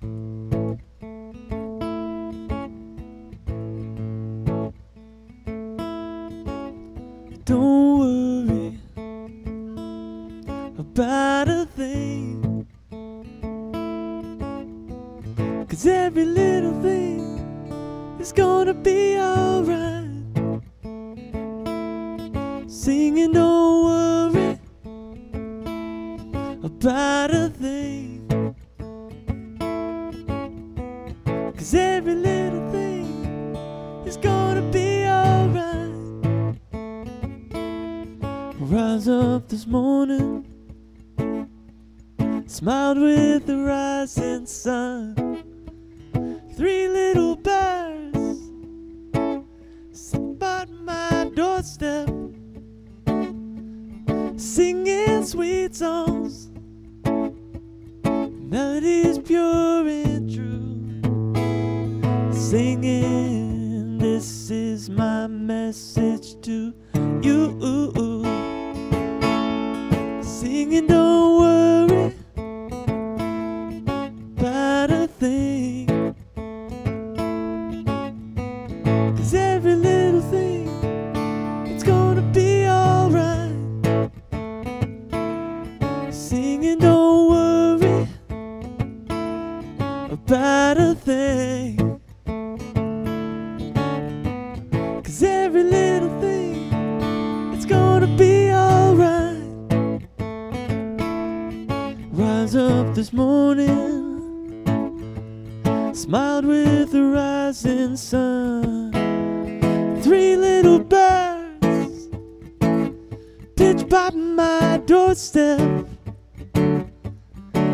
Don't worry about a thing, 'cause every little thing is gonna be alright. Singing, don't worry about a thing, 'cause every little thing is gonna be alright. Rise up this morning, smiled with the rising sun. Three little birds sat by my doorstep, singing sweet songs, melodies pure and true. Singing, this is my message to you. Singing, don't worry about a thing, 'cause every little thing, it's gonna be alright. Singing, don't worry about a thing, 'cause every little thing, it's gonna be alright. Rise up this morning, smiled with the rising sun. Three little birds pitched by my doorstep,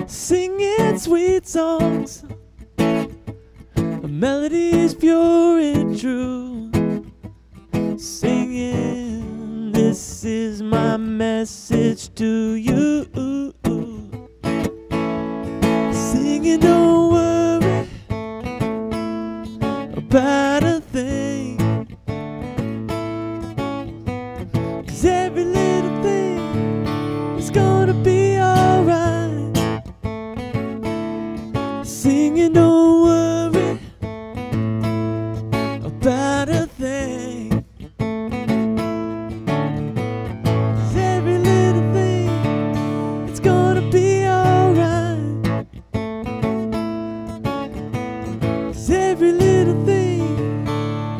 singing sweet songs, melodies pure and true. Singing, this is my message to you. Singing, don't worry about a thing, 'cause every little thing is gonna be alright. Singing, don't worry about a thing, 'cause every little thing, it's gonna be alright. Every little thing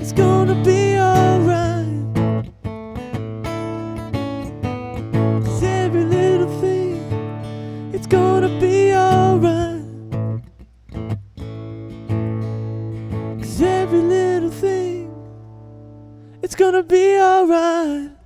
is gonna be alright. 'Cause every little thing, it's gonna be alright. 'Cause every little thing, it's gonna be alright.